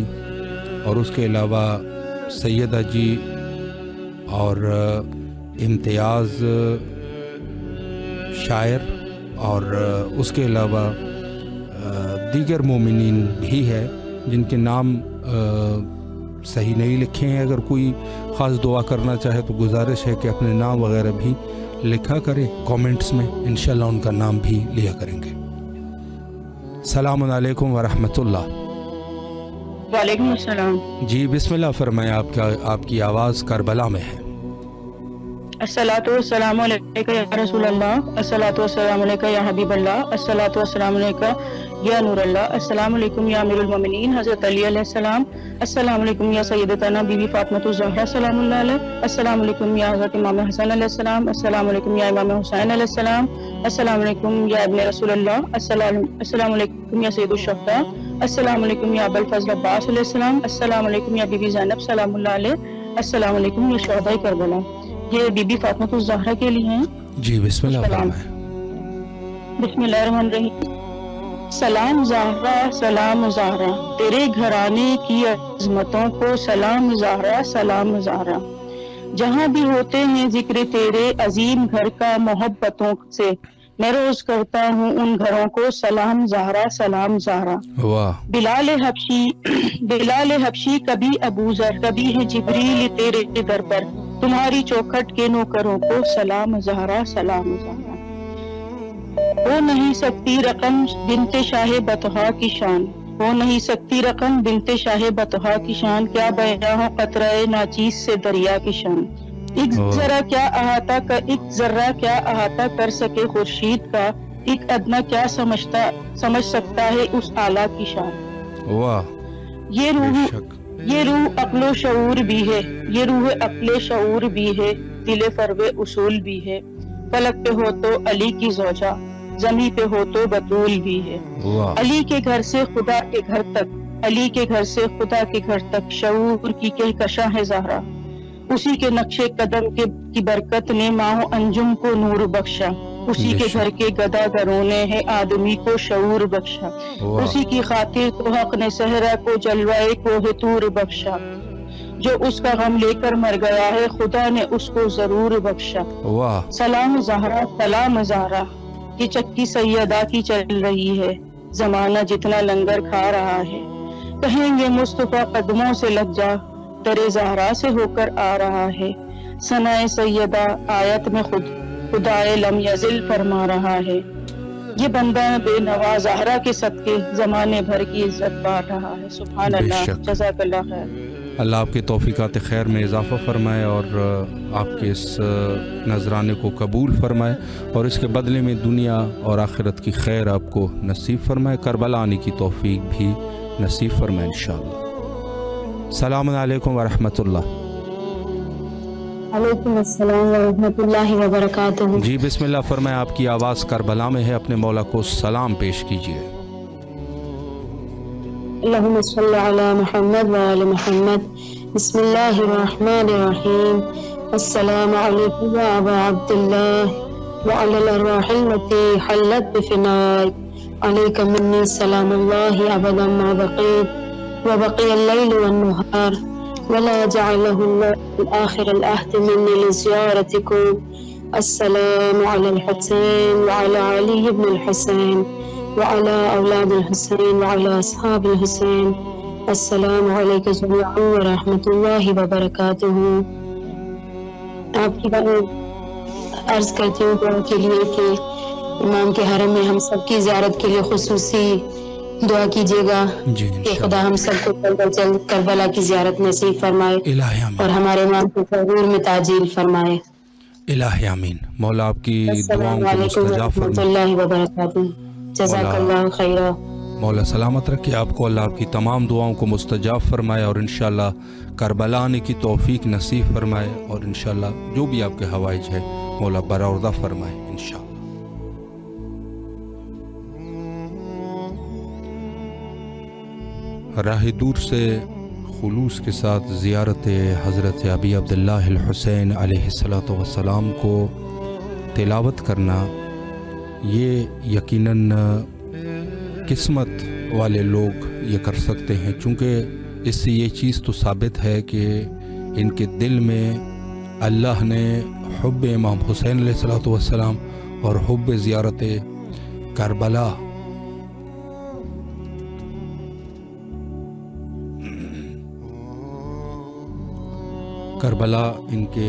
और उसके अलावा सैयदा जी और इम्तियाज़ शायर और उसके अलावा दीगर मोमिनीन भी है जिनके नाम सही नहीं लिखे हैं। अगर कोई ख़ास दुआ करना चाहे तो गुजारिश है कि अपने नाम वगैरह भी लिखा करें कमेंट्स में, इंशाल्लाह उनका नाम भी लिया करेंगे। सलाम अलैकुम व रहमतुल्लाह। वालेकुम अस्सलाम। जी बिस्मिल्लाह फरमाएं, आपकी आवाज़ करबला में है। अस्सलातु वस्सलामु अलैका या रसूलल्लाह, अस्सलातु वस्सलामु अलैका या हबीबल्लाह, अस्सलातु वस्सलामु अलैका या नूरल्लाह, अस्सलामु अलैकुम या अमीरुल मोमिनीन हज़रत अली अलैहिस्सलाम, अस्सलामु अलैकुम या सय्यदतना बीवी फातिमा ज़हरा सलामुल्लाह अलैहा, अस्सलामु अलैकुम या हज़रत इमाम हसन अलैहिस्सलाम, अस्सलामु अलैकुम या इमाम हुसैन अलैहिस्सलाम, अस्सलामु अलैकुम या इब्ने रसूलल्लाह, अस्सलामु अलैकुम या सय्यदुश शुहदा, अस्सलामु अलैकुम या अबुल फज़ल अब्बास अलैहिस्सलाम, अस्सलामु अलैकुम या बीवी ज़ैनब सलामुल्लाह अलैहा, अस्सलामु अलैकुम या शुहदा करबला। ये बीबी फातिमा ज़हरा के लिए हैं जी। बिस्मिल्लाहिर्रहमानिर्रहीम। सलाम ज़हरा सलाम ज़हरा, तेरे घराने की अज़मतों को सलाम ज़हरा सलाम ज़हरा। जहाँ भी होते हैं जिक्र तेरे अजीम घर का मोहब्बतों से, मैं रोज करता हूँ उन घरों को सलाम ज़हरा सलाम ज़हरा। बिलाल हबशी कभी अबूजर कभी है जिब्रील तेरे दर पर, तुम्हारी चौखट के नौकरों को सलाम ज़हरा सलाम ज़हरा। हो नहीं सकती रकम बिनते शाहे बतहा की शान, हो नहीं सकती रकम बिनते शाहे बतहा की शान, क्या बया हो कतराए नाचीज से दरिया की शान। एक जर्रा क्या अहाता कर सके खुर्शीद का, एक अदना क्या समझ सकता है उस आला की शान। वाह, ये रूह अक्लो शऊर भी है, ये रूह अक्ले शऊर भी है, दिले फरवे उसूल भी है। फलक पे हो तो अली की जोजा, जमी पे हो तो बतूल भी है। अली के घर से खुदा के घर तक, अली के घर से खुदा के घर तक शऊर की कहकशां है ज़हरा। उसी के नक्शे कदम की बरकत ने माहो अंजुम को नूर बख्शा, उसी के घर के गदागरों ने है आदमी को शऊर बख्शा। उसी की खातिर तो हक ने सहरा को जलवाए को हेतूर बख्शा, जो उसका गम लेकर मर गया है खुदा ने उसको जरूर बख्शा। सलाम ज़हरा सलाम ज़हरा, ये चक्की सैयदा की चल रही है, जमाना जितना लंगर खा रहा है। कहेंगे मुस्तफा कदमों से लग जा, दरे ज़हरा से होकर आ रहा है। सनाए सैयदा आयत में खुद खुदाए लम यज़िल फरमा रहा है। ये बंदा बेनवा ज़हरा के सदके जमाने भर की इज्जत पा रहा है। सुभान अल्लाह, जज़ाकल्लाह खैर। अल्लाह आपके तौफीकात खैर में इजाफा फरमाए और आपके इस नजराने को कबूल फरमाए और इसके बदले में दुनिया और आखिरत की खैर आपको नसीब फरमाए। करबला आने की तौफीक भी नसीब फरमाए इंशाअल्लाह। सलाम अलैकुम व रहमतुल्लाह। अलैकुम अस्सलाम व रहमतुल्लाहि व बरकातहू। जी बिस्मिल्लाह फरमाए, आपकी आवाज़ करबला में है, अपने मौला को सलाम पेश कीजिए। अल्लाहुम्मा सल्ली अला मुहम्मद व आले मुहम्मद। बिस्मिल्लाहिर्रहमानिर्रहीम। अस्सलाम अलैकुम व अबा अब्दुल्लाह व अला अल-अरवाहिल लती हल्लत बिफनाय अलैका मिन्नी सलामुल्लाहि अबदन मा बक़ीत वबक़िया الليل والنهار ولا جعله الله آخر العهد مني لزيارتكم السلام على الحسين وعلى علي بن الحسين وعلى أولاد الحسين وعلى أصحاب الحسين السلام عليكم جميعا ورحمة الله وبركاته। आपकी बात अर्ज करती हूँ दुआ के लिए कि इमाम के हरम में हम सबकी ज़ियारत के लिए खुसूसी दुआ कीजिएगा कि खुदा हम सबको जल्द करबला की ज़ियारत नसीब फरमाए और हमारे इमाम को ज़रूर में ताजील फरमाए। इलाही आमीन। मौला आपकी दुआओं को मुस्तजाब फरमाए। जज़ाकल्लाह खैरा। मौला सलामत रखे आपको, अल्लाह आपकी तमाम दुआओं को मुस्तजाब फरमाए और इंशाल्लाह करबला आने की तौफीक नसीब फरमाए और इंशाल्लाह जो भी आपके हवाइज है मौला बरावरदा फरमाए इंशाल्लाह। राह दूर से खुलूस के साथ ज़ियारत हज़रत अबी अब्दुल्लाह हुसैन अलैहिस्सलातु वस्सलाम को तिलावत करना ये यकीनन किस्मत वाले लोग ये कर सकते हैं, चूँकि इससे ये चीज़ तो साबित है कि इनके दिल में अल्लाह ने हुब्ब इमाम हुसैन अलैहिस्सलातु वस्सलाम और हुब्ब ज़ियारत करबला करबला इनके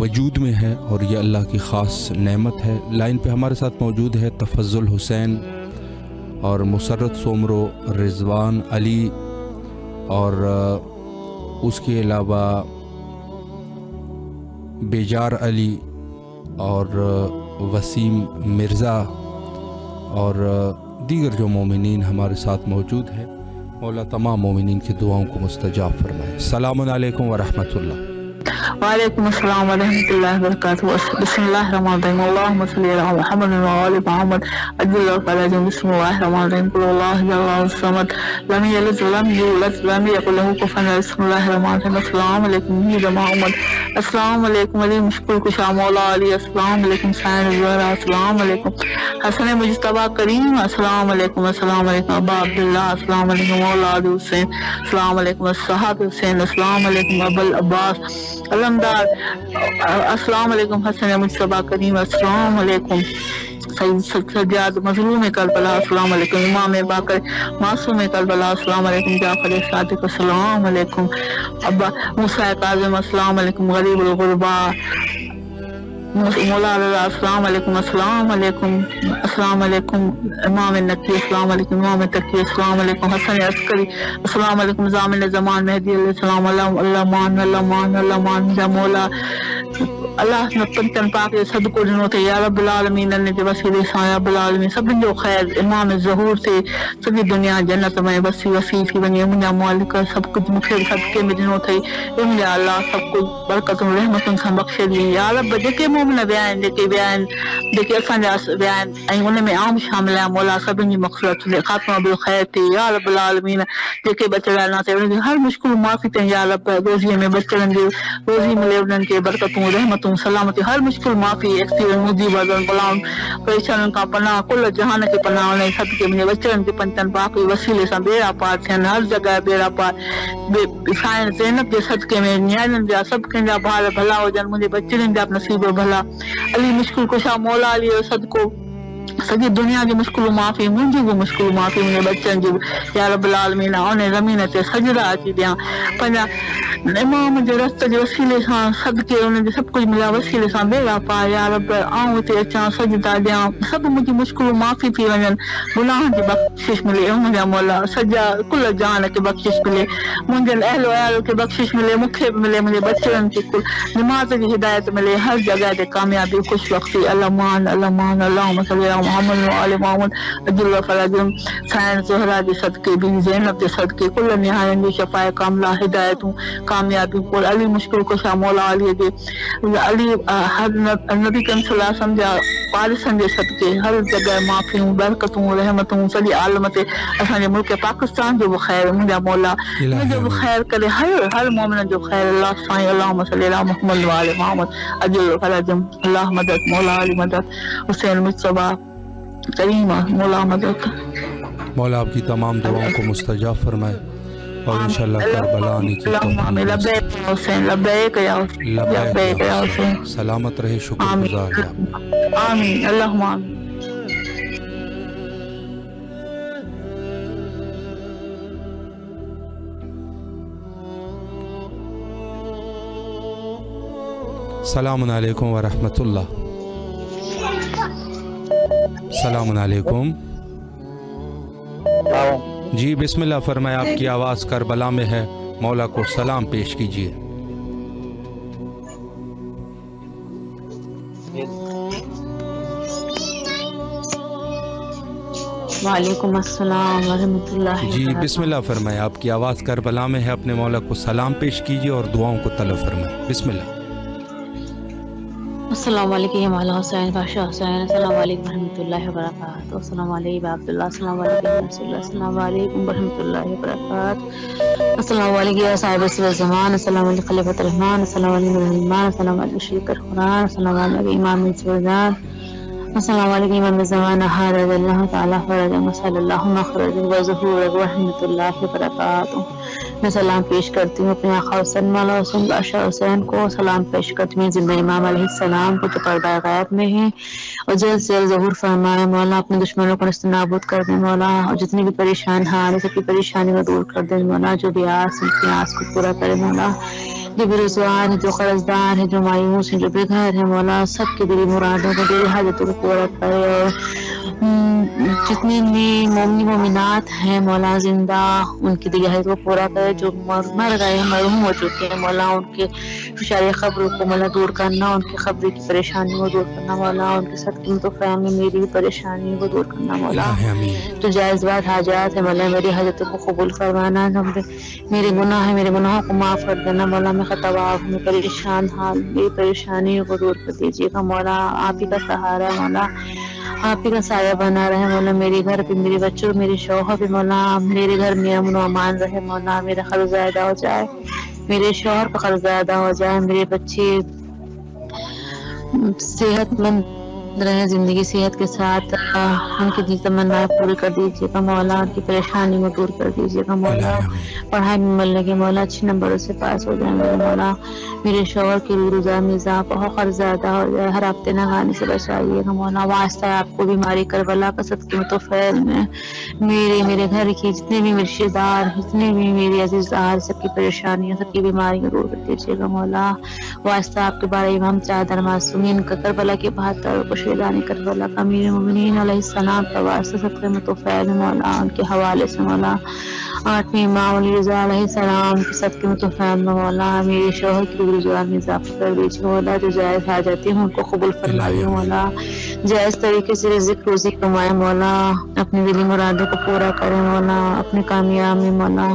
वजूद में है और ये अल्लाह की ख़ास नेमत है। लाइन पे हमारे साथ मौजूद है तफज़ुल हुसैन और मुसरत सोमरो, रिजवान अली और उसके अलावा बेजार अली और वसीम मिर्ज़ा और दीगर जो मोमिनीन हमारे साथ मौजूद हैं, मौला तमाम मोमिनीन की दुआओं को मुस्तजाब फरमाए। सलाम अलैकुम व रहमतुल्लाह। वालेकुम अस्सलाम व रहमतुल्लाहि व बरकातहू। बिस्मिल्लाहिर रहमानिर रहीम। अल्लाहुम्मा सल्लि अला मुहम्मद व आलि मुहम्मद। बिस्मिल्लाहिर रहमानिर रहीम। कुल हुवल्लाहु अल्लाहु समद। लम यलिद व लम यूलद व लम यकुल लहू कुफुवन अहद। बिस्मिल्लाहिर रहमानिर रहीम। अस्सलामु अलैकुम जमाअत। अस्सलामु अलैकुम अली मुश्किल कुशा मौला अली। अस्सलामु अलैकुम साइन ज़ुहरा। अस्सलामु अलैकुम हसन मुजतबा करीम। अस्सलामु अलैकुम। अस्सलामु अलैकुम अबा अब्दुल्लाह। अस्सलामु अलैकुम मौलाद हुसैन। अस्सलामु अलैकुम साहब हुसैन। अस्सलामु अलैकुम अबुल अब्बास अलमदार। अस्सलाम वालेकुम हसन मुस्तफा करीम। अस्सलाम वालेकुम सैयद मजलूम करबला। अस्सलाम वालेकुम इमाम बाकर मासूम करबला। अस्सलाम वालेकुम जाफर सादिक। अस्सलाम वालेकुम अब्बा मूसा काज़िम। अस्सलाम वालेकुम गरीबुल गुरबा मौला। अस्सलाम वालेकुम। अस्सलाम वालेकुम। अस्सलाम वालेकुम इमाम नकी। अस्सलाम वालेकुम इमाम तकी। अस्सलाम वालेकुम हसन अस्करी। अस्सलाम वालेकुम जामिन जमान मेहदी अलैहिस्सलाम। अल्लाह मान अल्लाह मान अल्लाह मान जा मौला। अल्लाह तन पाक जो सदको ॾिनो अथई या रब्बुल आलमीन, इन जे वसीले सां या रब्बुल आलमीन सभिनि जो ख़ैर इमाम ज़हूर थिए, सॼी दुनिया जन्नत में वसी वसी थी वञे। मुंहिंजा मालिक सभु कुझु मूंखे सदके में ॾिनो अथई। मुंहिंजा अल्लाह सभु कुझु बरकतूं रहमतुनि सां बख़्शे ॾिए। या रब जेके मोमिन विया आहिनि, जेके विया आहिनि, जेके असांजा विया आहिनि ऐं उन में आऊं शामिल आहियां मौला, सभिनि जी मक़सद ख़ात्मा बिल ख़ैर थिए। या रब्बुल आलमीन जेके बचड़ा न थिया उन्हनि जी हर मुश्किल माफ़ी थियनि। या रब रोज़ीअ में बचड़नि जो रोज़ी मिले उन्हनि खे बरकतूं रहमत सलामती, हर मुश्किल माफ़ी, परेशानियुनि खां पनाह, कुल जहान खे पनाह, बचड़नि खे वसीले सां बेड़ा पार थियनि, हर जॻह बेड़ा पार। साईं ज़ैनब जे सदके में नियाणियुनि जा सभु कंहिंजा भार भला हुजनि, मुंहिंजे बचड़ियुनि जा नसीब भला। अली मुश्किल कुशा मौला अली जो सदको सॼी दुनिया जी मुश्किलूं माफ़ी, मुंहिंजी बि मुश्किलूं माफ़ी, मुंहिंजे बचनि जी बि। या रब्बुल आलमीन उन ज़मीन ते सजदा अची ॾियां। पंहिंजा इमाम जे रस्ते जे वसीले सां सदके उनखे सभु कुझु मिला, वसीले सां बेड़ा पाए। या रब आऊं हिते अचां, सजदा ॾियां, सभु मुंहिंजी मुश्किलूं माफ़ी थी वञनि, गुनाहनि जी बख़्शिश मिले। मुंहिंजा मौला सॼा कुल जहान खे बख़्शिश मिले, मुंहिंजे अहल अयाल खे बख़्शिश मिले, मूंखे बि मिले, मुंहिंजे बचड़नि खे कुल निमाज़ जी हिदायत मिले, हर जॻह ते कामयाबी ख़ुशि वक़्ती। अलमान अलमान अलाम सल्ला मोहम्मद वाले मोहम्मद। अब्दुल्ला फराजम साइन ज़ुहरा जे सदके, बि ज़ैनब जे सदके, कुल निहायनि जी शफ़ाए कामला, हिदायतूं कामयाबी। कुल अली मुश्किल कुशा मौला अली जे अली हर नबी करीम सल्लल्लाहु अलैहि वसल्लम जा पारिसनि जे सदके हर जॻह माफ़ियूं बरकतूं रहमतूं सॼे आलम ते। असांजे मुल्क पाकिस्तान जो बि ख़ैर मुंहिंजा मौला, हिन जो बि ख़ैर करे, हर हर मोमिन जो ख़ैर। अलाह साईं अलाहुम्मा सल्लि अला मुहम्मद वाले मोहम्मद। अब्दुल्ला फराजम अल्लाह मदद मौला अली मदद। हुसैन मुस्तफ़ा करीमा मौला मदद। मौला आपकी तमाम दुआओं को मुस्तजाब फरमाए और इंशाल्लाह करबला आने की तौफीक। सलामत रहे, शुक्रगुजार हैं। आमीन अल्लाहुम्मा आमीन। सलाम अलैकुम व रहमतुल्लाह। सलाम अलैकुम। जी बिस्मिल्लाह फरमाए। आपकी आवाज़ करबला में है, मौला को सलाम पेश कीजिए। वालेकुम अस्सलाम व रहमतुल्लाह। जी बिस्मिल्लाह फरमाए। आपकी आवाज़ करबला में है, अपने मौला को सलाम पेश कीजिए और दुआओं को तलब फरमाए। बिस्मिल्लाह। अस्सलाम वालेकुम या मौला हुसैन बादशाह हुसैन। अस्सलाम वालेकुम रहमतुल्लाहि व बरकातहू। अस्सलाम वालेकुम अब्दुल्लाह। अस्सलाम वालेकुम रसूलुल्लाह। अस्सलाम वालेकुम रहमतुल्लाहि व बरकातहू। अस्सलाम वालेकुम या साहिब ज़मान। अस्सलाम वालेकुम खलीफतुर रहमान। अस्सलाम वालेकुम रहमान। अस्सलाम वालेकुम शरीकुर कुरान। अस्सलाम वालेकुम इमाम ज़ुरदान। अस्सलाम वालेकुम इमाम ज़मान हार अल्लाह ताला फरज सल्लल्लाहु अलैहि व ज़ुहूर व रहमतुल्लाहि व बरकातहू। मैं सलाम पेश करती हूँ अपने आखा हुसैन मौला हुसैन बादशाह हुसैन को। सलाम पेश करती हूँ जिंदा इमाम अलैहिस्सलाम को, तो पर्दा गायब में है और जल्द से जल्द ज़हूर फरमाए। मौला अपने दुश्मनों को नष्ट नाबूद कर दे मौला, और जितनी भी परेशान हाल है सबकी परेशानी को दूर कर दे मौला। जो भी आस उनकी आस को पूरा करे मौला। जो बेरोजगार है, जो कर्जदार है, जो मायूस है, जो बेघर है मौला, सबके दिली मुरादों को, दिली हाजतों को पूरा करे। और जितने में मोमिन मोमिनात हैं मौला जिंदा उनकी दिहाई को पूरा करे। जो मर गए मरहूम हो चुके हैं मौला उनके सारे खबरों को मौला दूर करना, उनकी खबरों की परेशानी को दूर करना मौला, उनके साथ उनको फैमिली मेरी परेशानी को दूर करना मौला। तो जायज़ात हाजात है मौला मेरी हाजतों को कबूल फरमाना, मेरे गुनाह है मेरे गुनाहों को माफ़ कर देना मौला। मैं खतवाब हूँ, परेशान हाल, मेरी परेशानियों को दूर कर दीजिएगा मौला। आप ही का सहारा मौला, आप ही का साया बना रहे मौला। मेरे घर पे मेरे बच्चों मेरे शौहर पे मौला, मेरे घर में अमन अमान रहे मौला। मेरा कर्जा अदा हो जाए, मेरे शौहर का कर्जा अदा हो जाए, मेरे बच्चे सेहतमंद रहे जिंदगी सेहत के साथ। उनकी दिल तमन्नाएं पूरी कर दीजिएगा मौला, उनकी परेशानी को दूर कर दीजिएगा मौला। पढ़ाई में मन लगे मौला, अच्छे नंबरों से पास हो जाए मौला। मेरे शौहर की रोजा मिजा बहुत कर्जा अदा हो जाए, हर हफ्ते नहाने से बचाइएगा मौला। वास्ता है आपको बीमारी करबला का सदके में तो फैल में मेरे घर की जितने भी रिश्तेदार जितने भी मेरे अजीज़दार सबकी परेशानियाँ सबकी बीमारियाँ दूर कर दीजिएगा मौला। वास्ता आपके बारे इमाम चादर मासूमीन का करबला के बहादुर को शेदान करबला का अमीर मोमिनीन अलैहिस्सलाम का वास्ता सदके में तो फैल मौला, उनके हवाले से मौला। आठवें इमाम अली रज़ा अलैहिस्सलाम के सदके में तो फैल मौला। मेरे शौहर की मौला जो जायज़ आ जाती है उनको कबूल फरमाइए मौला। जायज़ तरीके से रिज़्क़ रोज़ी कमाए मौला, अपनी दिली मुरादों को पूरा करे मौला। अपने कामयाबी मौला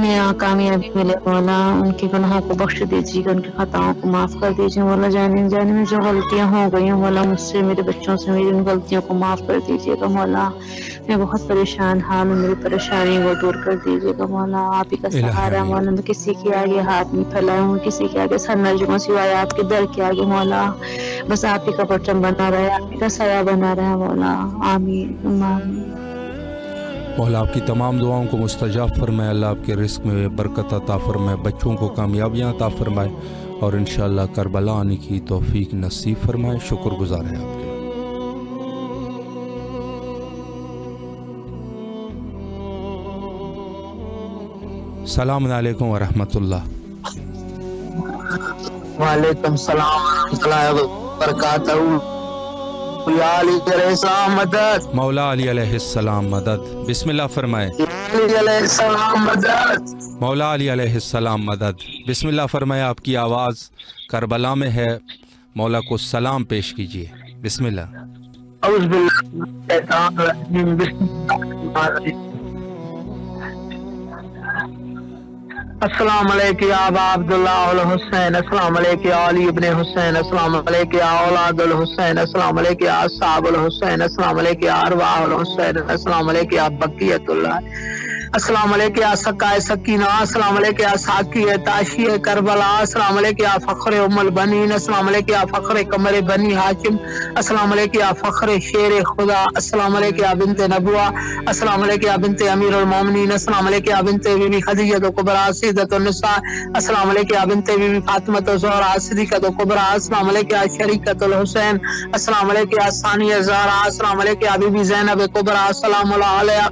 नया कामयाबी मिले मौला। उनके गुनाहों को बख्श दीजिएगा, उनकी खताओं को माफ़ कर दीजिए मौला। जाने जाने में जो गलतियाँ हो गई हैं मौला, मुझसे मेरे बच्चों से मेरी उन गलतियों को माफ़ कर दीजिएगा मौला। मैं बहुत परेशान हाल हूँ, मेरी परेशानी को दूर कर दीजिएगा मौला। आप ही का सहारा मौला, मैं किसी के आगे हाथ नहीं फैलाया हूँ, किसी के आगे सर न झुकाऊं सिवाय आपके दर के आगे मौला। बस आप ही का परचम बना रहे, आप ही का साया बना रहे मौला। आमीन मौला। आपकी तमाम दुआओं को मुस्तजाब फरमाए। अल्लाह आपके रिस्क में बरकत अता फरमाए, बच्चों को कामयाबियाँ अता फरमाए और इंशाअल्लाह करबला आने की तौफीक नसीब फरमाए। शुक्रगुजार हैं आपके। सलाम अलैकुम व रहमतुल्लाह। वालेकुम सलाम व रहमतुल्लाह व बरकातहू। मदद मौला अली अलैहिस्सलाम मदद। बिस्मिल्लाह फरमाए। मौला अली अलैहिस्सलाम मदद। बिस्मिल्लाह फरमाए। आपकी आवाज़ करबला में है, मौला को सलाम पेश कीजिए। बिस्मिल्लाह। अस्सलाम वालेकुम या अबा अब्दुल्लाह अल हुसैन। अस्सलाम वालेकुम या अली इब्न हुसैन। अस्सलाम वालेकुम या औलाद अल हुसैन। अस्सलाम वालेकुम या असहाब अल हुसैन। अस्सलाम वालेकुम या अरवाह अल हुसैन। अस्सलाम वालेकुम या बकियतुल्लाह। अस्सलाम वालेकुम या सकाए सकीना। अस्सलाम वालेकुम या साकिए ताशिए करबला। अस्सलाम वालेकुम या फखरे उम्मल बनीन। अस्सलाम वालेकुम या फखरे कमरे बनी हाकिम। अस्सलाम वालेकुम या फखरे शेर खुदा। अस्सलाम वालेकुम या बिनते नबुआ। अस्सलाम वालेकुम या बिनते अमीरुल मोमिनीन। अस्सलाम वालेकुम या बिनते बीबी खदीजतुल कुबरा सैयदतुन निसा। अस्सलाम वालेकुम या बिनते बीबी फातिमतुल ज़हरा सिद्दीकतुल कुबरा। अस्सलाम वालेकुम या शरीकतुल हुसैन। अस्सलाम वालेकुम या सानिया ज़हरा। अस्सलाम वालेकुम या बीबी ज़ैनब कुबरा सलामुल्लाह अलैहा।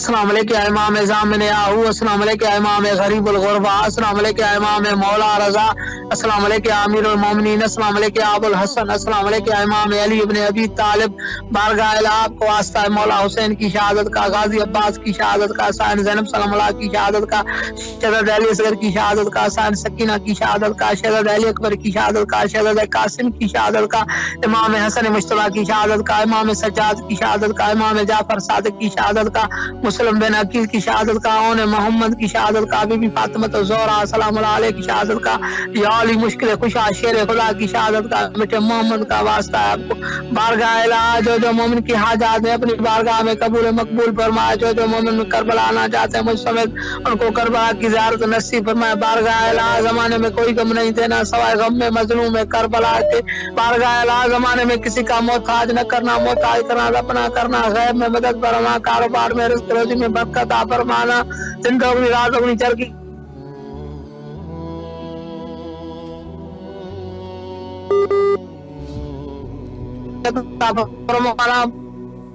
अस्सलाम वालेकुम या इमाम जामिनयाहू। अस्सलाम वालेकुम या इमाम गरीबुल गुरबा। अस्सलाम वालेकुम या इमाम मौला रज़ा। अस्सलाम वालेकुम या अमीरुल मोमिनीन। अस्सलाम वालेकुम या अबुल हसन। अस्सलाम वालेकुम या इमाम अली इब्न अबी तालिब। बारगाह इलाह आपको वास्ता है मौला हुसैन की शहादत का, गाजी अब्बास की शहादत का, साइन ज़ैनब सलामुल्लाह की शहादत का, शहज़ाद अली असगर की शहादत का, साइन सकीना की शहादत का, शहज़ाद अली अकबर की शहादत का, शहज़ाद कासिम की शहादत का, इमाम हसन मुश्तबा की शहादत का, इमाम सज्जाद की शहादत का, इमाम जाफर सादिक की शहादत का, मुस्लिम बिन अकील की शहादत का, ओन मोहम्मद की शहादत का, बीबी फातिमतुल ज़हरा सलामुल्लाह अलैहा की शहादत का, या अली मुश्किल खुशा शेर खुदा की शहादत का, बेटे मोहम्मद का वास्ता है आपको बारगाह इलाह। जो मोमिन की हाजात में अपनी बारगाह में कबूल मकबूल फरमाए। जो मोमिन करबला आना चाहते हैं मुझ समेत उनको करबला की ज़ियारत नसीब फरमाए। बारगाह इलाह जमाने में कोई गम नहीं देना सवाए गम में मजलूम है करबला के। बारगाह इलाह जमाने में किसी का मोहताज न करना, मोहताज करना अपना करना, गैब में मदद फरमा, कारोबार में रिस्क रोजी में बरकत फरमाना, जिंदगी रात अपनी चर की।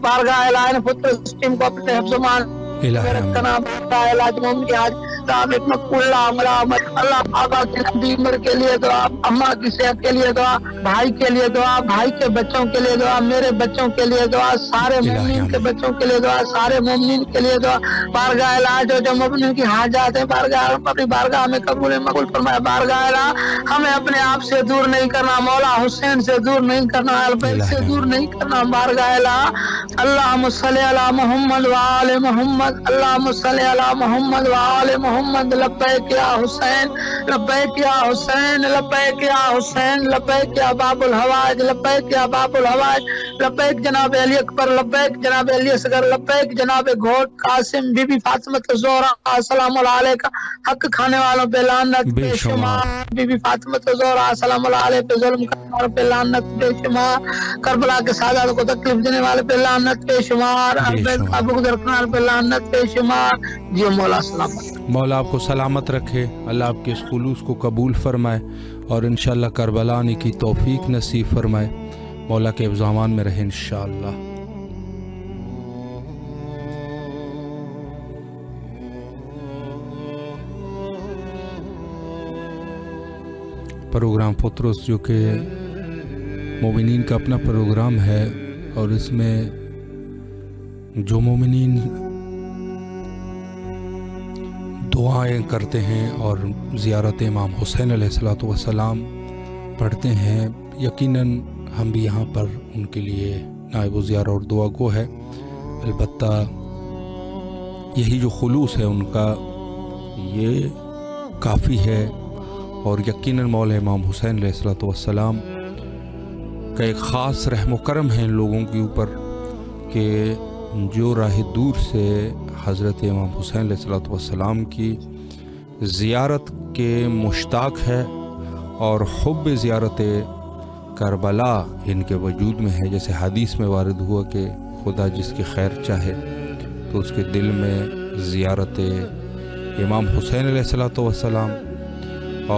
बारगाह इलाह फुत्रोस टीम को अपने हिफ्ज़ मान रखना। बारगाह इलाह आज दावत मकबूल अमला अल्लाह बाबा की लंबी उम्र के लिए दुआ, अम्मा की सेहत के लिए दुआ, भाई के लिए दुआ, भाई के बच्चों के लिए दुआ, मेरे बच्चों के लिए दुआ, सारे मोमिन के बच्चों के लिए दुआ, सारे मोमिन के लिए दुआ। बारगाह इलाज हो जो मोमिन की हाजात है, बारगाह अपनी बारगाह में कबूल मकबूल फरमाया। बारगाह हमें अपने आप से दूर नहीं करना, मौला हुसैन से दूर नहीं करना, अलबैत से दूर नहीं करना। बारगाह अल्लाहुम्मा सल्ली अला मुहम्मद व आले मुहम्मद, अल्लाहुम्मा सल्ली अला मुहम्मद व आले मुहम्मद। लब्बैक या हुसैन, लब्बैक या हुसैन, लब्बैक या हुसैन, लब्बैक या बाबुल हवाज, लब्बैक या बाबुल हवाज, लब्बैक जनाब अली अकबर, लब्बैक जनाब अली असगर, लब्बैक जनाब घोट कासिम, बीबी फातिमा ज़हरा अस्सलामु अलैका। हक खाने वालों पे लानत बेशुमार, बीबी फातिमा ज़हरा अस्सलामु अलैका पे जुल्म करने वालों पे लानत बेशुमार, करबला के सादात को तकलीफ देने वाले पे लानत बेशुमार, पे लानत बेशुमार। जी मौला सलामत, मौला आपको सलामत रखे, अल्लाह आपके इस खुलूस को कबूल फरमाए और इंशाल्लाह करबला आने की तौफीक नसीब फरमाए। मौला के अफ़ज़ामान में रहे इंशाल्लाह। प्रोग्राम फुतरोस जो कि मोमिनीन का अपना प्रोग्राम है और इसमें जो मोमिनीन दुआएं करते हैं और ज़ियारत इमाम हुसैन अलैहिस्सलातु वस्सलाम पढ़ते हैं, यकीनन हम भी यहाँ पर उनके लिए नायब ज़ियारा और दुआ गो है। अलबत्ता यही जो खुलूस है उनका, ये काफ़ी है और यकीनन मौला इमाम हुसैन अलैहिस्सलातु वस्सलाम का एक ख़ास रहम करम है लोगों के ऊपर कि जो राह दूर से हज़रत इमाम हुसैन अलैहिस्सलातु वस्सलाम की ज़ियारत के मुश्ताक़ है और हुब्ब ज़ियारत करबला इनके वजूद में है। जैसे हदीस में वारिद हुआ कि खुदा जिसकी खैर चाहे तो उसके दिल में ज़ियारत इमाम हुसैन अलैहिस्सलातु वस्सलाम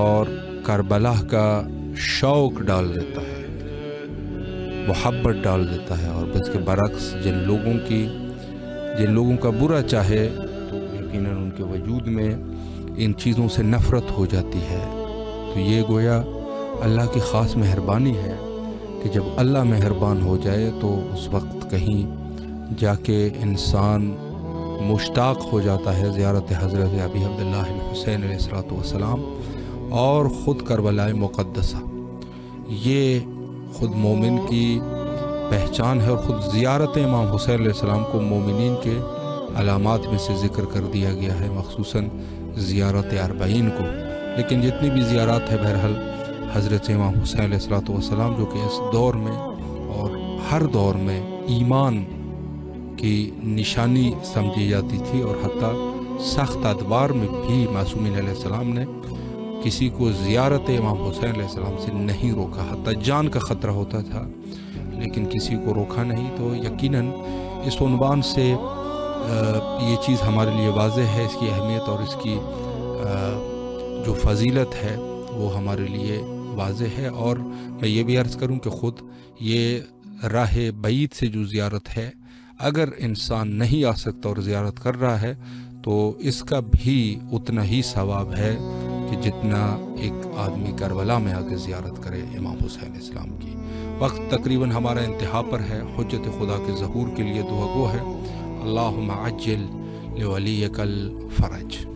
और करबला का शौक़ डाल देता है, मोहब्बत डाल देता है। और इसके बरक्स जिन लोगों का बुरा चाहे तो यकीनन उनके वजूद में इन चीज़ों से नफ़रत हो जाती है। तो ये गोया अल्लाह की ख़ास मेहरबानी है कि जब अल्लाह मेहरबान हो जाए तो उस वक्त कहीं जाके इंसान मुश्ताक हो जाता है ज़ियारत हज़रत अबी अब्दुल्लाह हुसैन अलैहिस्सलातु वस्सलाम और ख़ुद करबला मुक़द्दसा। ये ख़ुद मोमिन की पहचान है और ख़ुद ज़ियारत इमाम हुसैन अलैहिस्सलाम को मोमिनीन के अलामात में से ज़िक्र कर दिया गया है, मखसूसन ज़ियारत अरबईन को। लेकिन जितनी भी ज़ियारत है बहरहाल हज़रत इमाम हुसैन अलैहिस्सलातु वस्सलाम जो कि इस दौर में और हर दौर में ईमान की निशानी समझी जाती थी और हत्ता सख्त अदवार में भी मासूमीन अलैहिस्सलाम ने किसी को ज़ियारत इमाम हुसैन अलैहिस्सलाम से नहीं रोका। हत्ता जान का ख़तरा होता था लेकिन किसी को रोका नहीं। तो यकीनन इस उन्वान से ये चीज़ हमारे लिए वाज़ह है, इसकी अहमियत और इसकी जो फजीलत है वो हमारे लिए वाज़ह है। और मैं ये भी अर्ज़ करूँ कि ख़ुद ये राह बईद से जो ज़ियारत है, अगर इंसान नहीं आ सकता और ज़ियारत कर रहा है तो इसका भी उतना ही सवाब है कि जितना एक आदमी करबला में आके ज़ियारत करे इमाम हुसैन इस्लाम की। वक्त तकरीबन हमारा इंतहा पर है। हुज्जत खुदा के ज़हूर के लिए दुआ गो है। अल्लाहुम्मा अज्जिल लिवलियकल फ़रज।